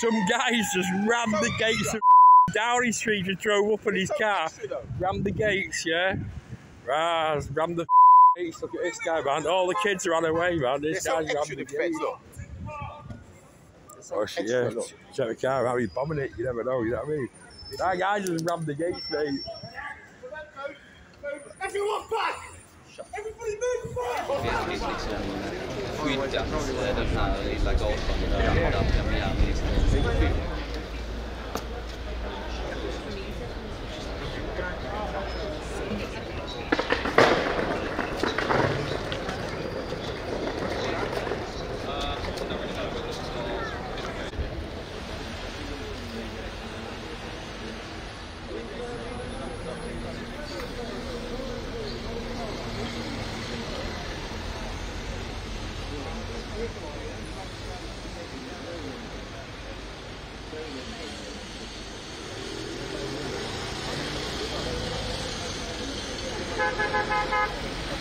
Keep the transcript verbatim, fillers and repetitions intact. some guys just rammed the gates of Downing Street, just drove up in his car, rammed the gates, yeah? Ah, rammed the gates, look at this guy, man. All the kids are on their way, man. This guy's rammed the gates. Oh, shit, yeah. Check the car out, he's bombing it, you never know, you know what I mean? That guy just rammed the gates, mate. Everyone back! Everybody move back! Thank you.